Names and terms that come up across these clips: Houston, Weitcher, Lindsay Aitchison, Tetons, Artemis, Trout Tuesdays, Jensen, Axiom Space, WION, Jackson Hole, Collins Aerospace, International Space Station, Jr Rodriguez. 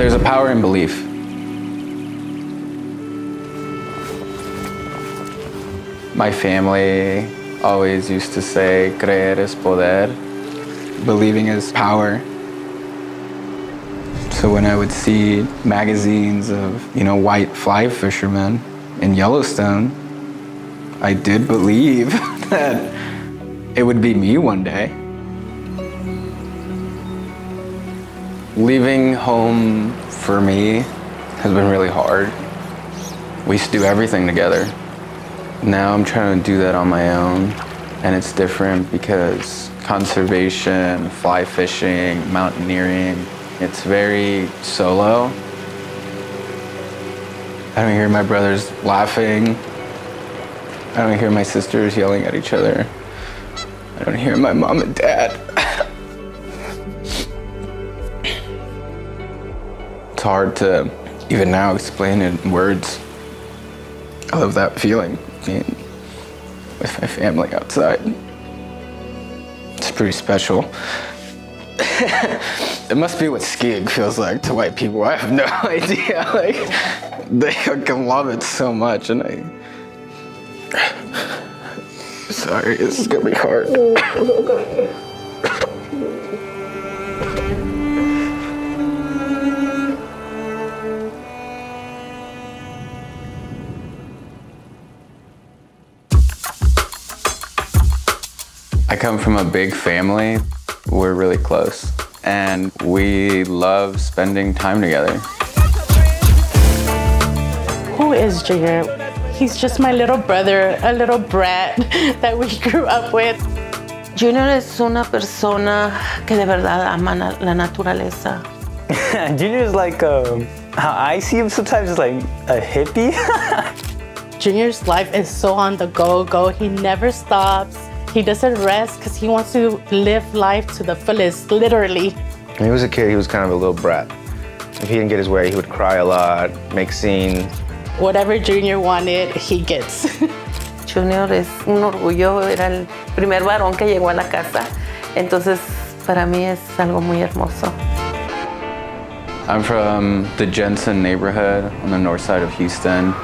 There's a power in belief. My family always used to say, creer es poder. Believing is power. So when I would see magazines of, you know, white fly fishermen in Yellowstone, I did believe that it would be me one day. Leaving home for me has been really hard. We used to do everything together. Now I'm trying to do that on my own, and it's different because conservation, fly fishing, mountaineering, it's very solo. I don't hear my brothers laughing. I don't hear my sisters yelling at each other. I don't hear my mom and dad. It's hard to even now explain in words. I love that feeling, being with my family outside. It's pretty special. It must be what skiing feels like to white people. I have no idea. Like, they can love it so much, and sorry, this is gonna be hard. I come from a big family. We're really close, and we love spending time together. Who is Jigger? He's just my little brother, a little brat that we grew up with. Junior es una persona que de verdad ama la naturaleza. Junior is like, how I see him sometimes, is like a hippie. Junior's life is so on the go-go. He never stops. He doesn't rest because he wants to live life to the fullest, literally. When he was a kid, he was kind of a little brat. If he didn't get his way, he would cry a lot, make scenes. Whatever Junior wanted, he gets. Junior es un orgullo, era el primer varón que llegó a la casa. Entonces, para mí es algo muy hermoso. I'm from the Jensen neighborhood on the north side of Houston.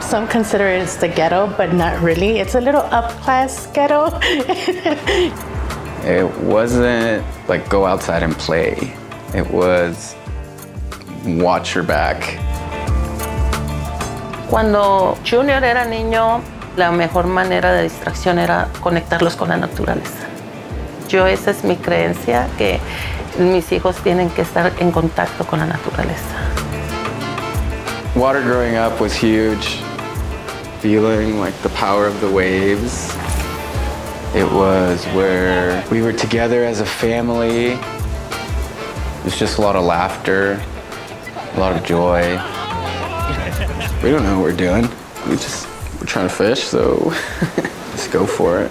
Some consider it's the ghetto, but not really. It's a little up-class ghetto. It wasn't like go outside and play. It was watch your back. Cuando Junior era niño, la mejor manera de distracción era conectarlos con la naturaleza. Yo, esa es mi creencia, que mis hijos tienen que estar en contacto con la naturaleza. Water growing up was huge. Feeling like the power of the waves. It was where we were together as a family. It was just a lot of laughter, a lot of joy. We don't know what we're doing. We're trying to fish, so let's go for it.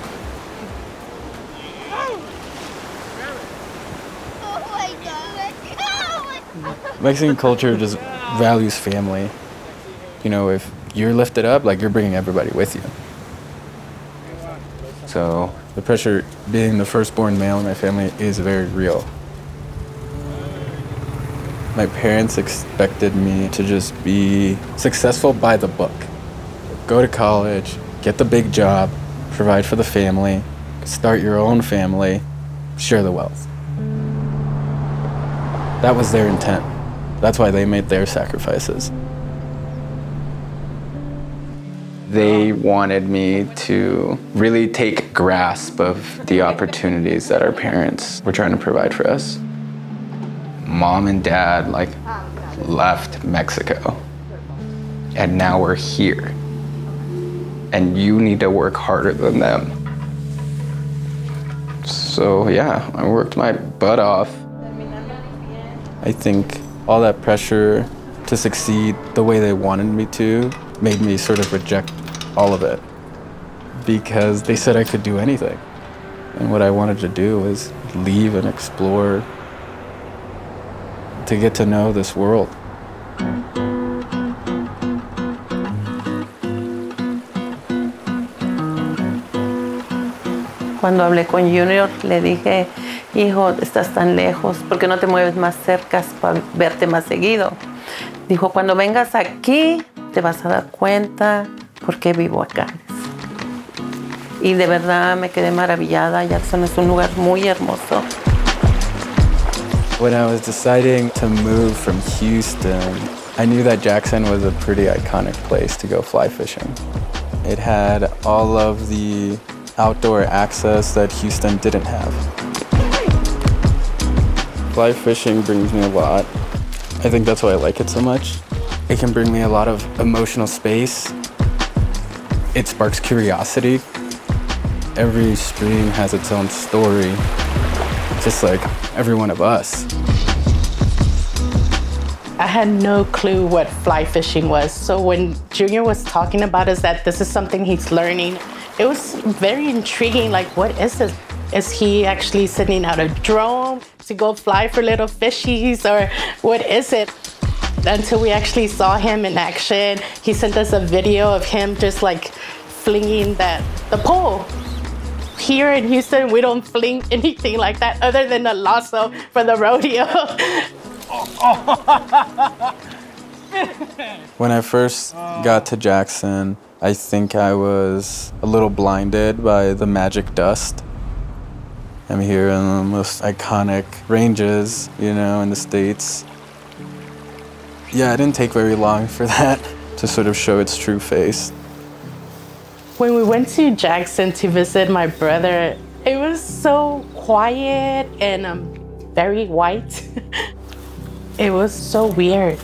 Mexican culture just values family. You know, if you're lifted up, like, you're bringing everybody with you. So the pressure being the firstborn male in my family is very real. My parents expected me to just be successful by the book. Go to college, get the big job, provide for the family, start your own family, share the wealth. That was their intent. That's why they made their sacrifices. They wanted me to really take grasp of the opportunities that our parents were trying to provide for us. Mom and dad, like, left Mexico, and now we're here, and you need to work harder than them. So yeah, I worked my butt off. I think all that pressure to succeed the way they wanted me to made me sort of reject all of it, because they said I could do anything, and what I wanted to do was leave and explore, to get to know this world. Cuando hablé con Junior, le dije hijo, estás tan lejos, ¿por qué no te mueves más cerca para verte más seguido? Dijo, cuando vengas aquí te vas a dar cuenta por qué vivo acá. Y de verdad me quedé maravillada. Jackson es un lugar muy hermoso. When I was deciding to move from Houston, I knew that Jackson was a pretty iconic place to go fly fishing. It had all of the outdoor access that Houston didn't have. Fly fishing brings me a lot. I think that's why I like it so much. It can bring me a lot of emotional space. It sparks curiosity. Every stream has its own story, just like every one of us. I had no clue what fly fishing was, so when Junior was talking about us that this is something he's learning, it was very intriguing, like, what is this? Is he actually sending out a drone to go fly for little fishies, or what is it? Until we actually saw him in action, he sent us a video of him just like flinging the pole. Here in Houston, we don't fling anything like that other than the lasso for the rodeo. When I first got to Jackson, I think I was a little blinded by the magic dust. I'm here in the most iconic ranges, you know, in the States. Yeah, it didn't take very long for that to sort of show its true face. When we went to Jackson to visit my brother, it was so quiet and very white. It was so weird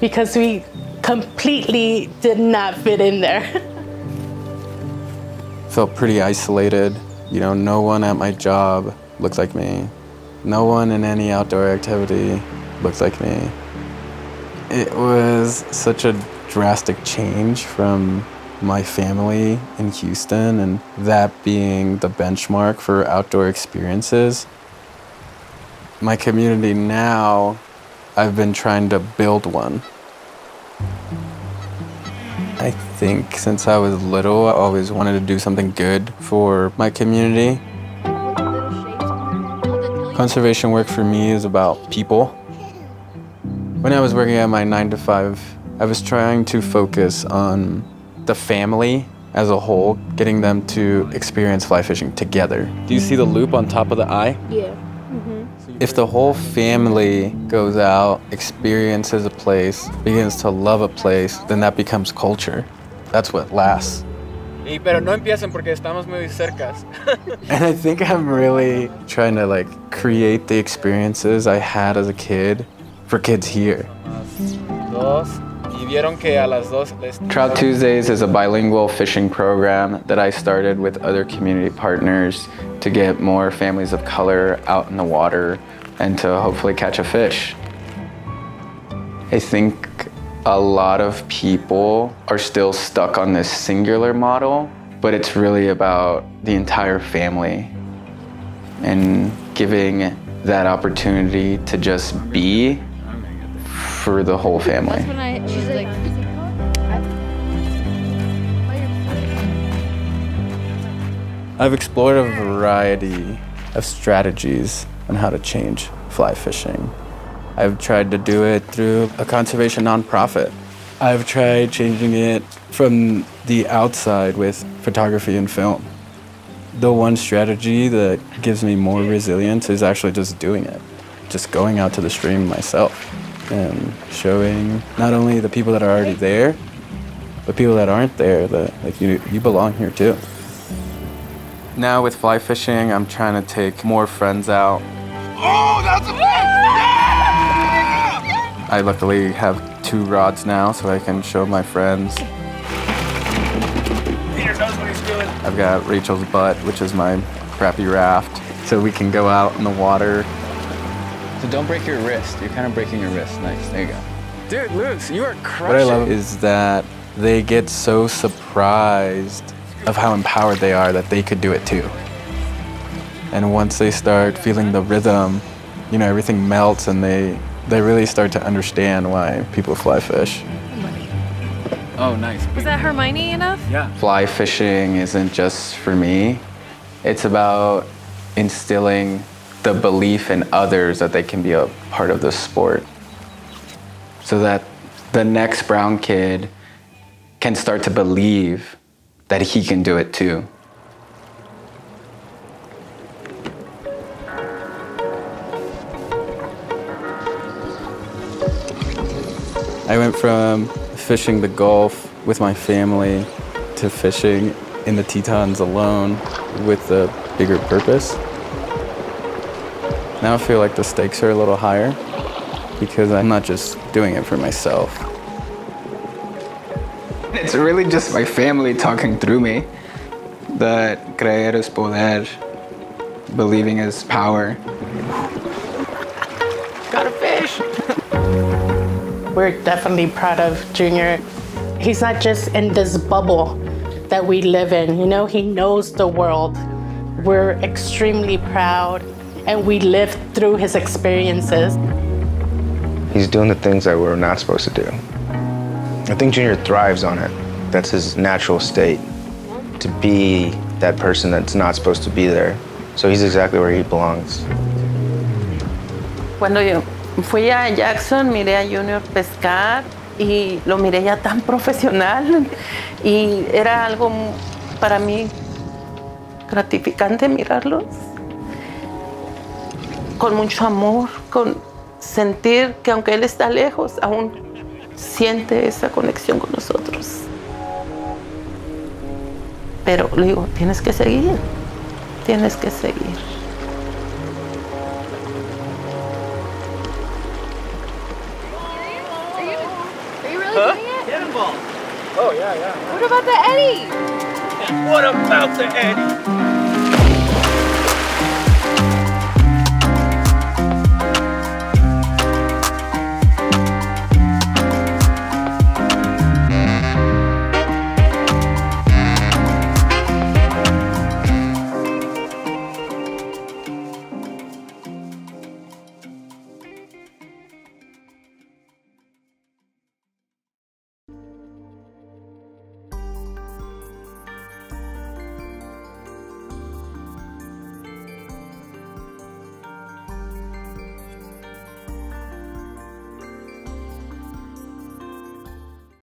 because we completely did not fit in there. Felt pretty isolated. You know, no one at my job looked like me. No one in any outdoor activity looked like me. It was such a drastic change from my family in Houston, and that being the benchmark for outdoor experiences. My community now, I've been trying to build one. I think since I was little, I always wanted to do something good for my community. Conservation work for me is about people. When I was working at my 9-to-5, I was trying to focus on the family as a whole, getting them to experience fly fishing together. Do you see the loop on top of the eye? Yeah. Mm-hmm. If the whole family goes out, experiences a place, begins to love a place, then that becomes culture. That's what lasts. Y pero no empiecen porque estamos muy cercas. And I think I'm really trying to like create the experiences I had as a kid for kids here. Trout Tuesdays is a bilingual fishing program that I started with other community partners to get more families of color out in the water and to hopefully catch a fish. I think a lot of people are still stuck on this singular model, but it's really about the entire family and giving that opportunity to just be for the whole family. She's like, I've explored a variety of strategies on how to change fly fishing. I've tried to do it through a conservation nonprofit. I've tried changing it from the outside with photography and film. The one strategy that gives me more resilience is actually just doing it, just going out to the stream myself and showing not only the people that are already there, but people that aren't there, that like you belong here too. Now with fly fishing, I'm trying to take more friends out. Oh, that's a fish! Yeah! I luckily have 2 rods now, so I can show my friends. Peter knows what he's doing. I've got Rachel's butt, which is my crappy raft, so we can go out in the water. So don't break your wrist. You're kind of breaking your wrist. Nice, there you go. Dude, Luce, you are crushing. What I love is that they get so surprised of how empowered they are that they could do it too. And once they start feeling the rhythm, you know, everything melts and they really start to understand why people fly fish. Oh, nice. Was that Hermione enough? Yeah. Fly fishing isn't just for me. It's about instilling the belief in others that they can be a part of the sport, so that the next brown kid can start to believe that he can do it too. I went from fishing the Gulf with my family to fishing in the Tetons alone with a bigger purpose. Now I feel like the stakes are a little higher because I'm not just doing it for myself. It's really just my family talking through me, that creer es poder, believing is power. Got a fish! We're definitely proud of Junior. He's not just in this bubble that we live in, you know, he knows the world. We're extremely proud and we live through his experiences. He's doing the things that we're not supposed to do. I think Junior thrives on it. That's his natural state, to be that person that's not supposed to be there. So he's exactly where he belongs. Cuando yo fui a Jackson, miré a Junior pescar y lo miré ya tan profesional y era algo para mí gratificante mirarlos con mucho amor, con sentir que aunque él está lejos, aún siente esa conexión con nosotros. Pero le digo, tienes que seguir, tienes que seguir. Are you really doing it? Get involved. Oh yeah, yeah. What about the eddy? What about the eddy?